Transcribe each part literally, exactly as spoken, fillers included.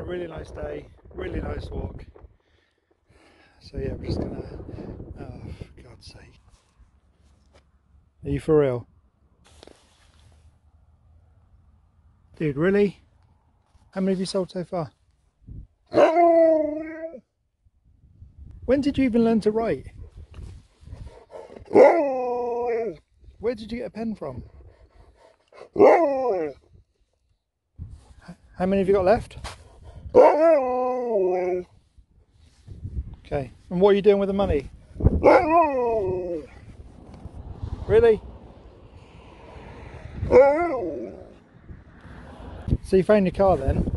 a really nice day, really nice walk. So yeah, we're just gonna, oh for God's sake. Are you for real? Dude, really? How many have you sold so far? When did you even learn to write? Where did you get a pen from? How many have you got left? Okay, and what are you doing with the money? Really? So you found your car then?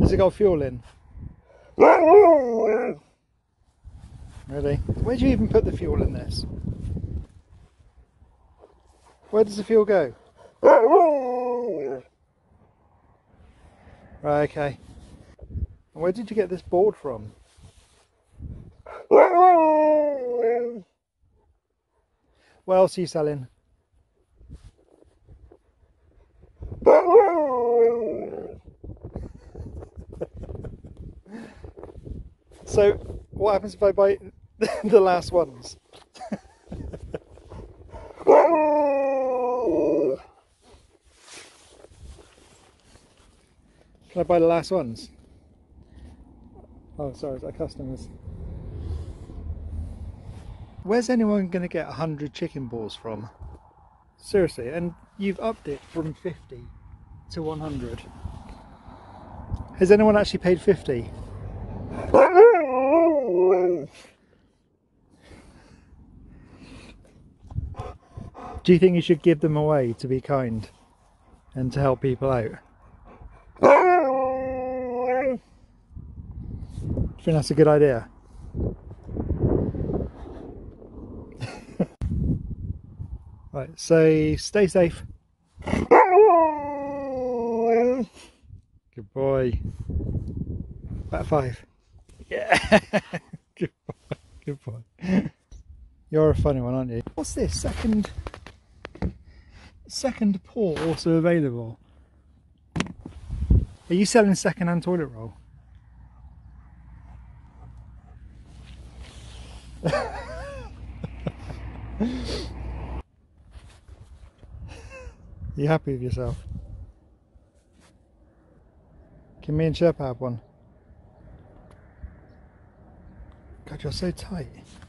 Has it got fuel in? Really? Where do you even put the fuel in this? Where does the fuel go? Right, okay. And where did you get this board from? What else are you selling? So, what happens if I buy the last ones? Can I buy the last ones? Oh, sorry, it's our customers. Where's anyone going to get one hundred chicken balls from? Seriously, and you've upped it from fifty to one hundred. Has anyone actually paid fifty? Do you think you should give them away to be kind and to help people out? Do you think that's a good idea? Right, so stay safe. Good boy. About five. Yeah. Good boy. Good boy. You're a funny one, aren't you? What's this? Second... Second paw also available. Are you selling second-hand toilet roll? You happy with yourself? Can me and Sherpa have one? God, you're so tight.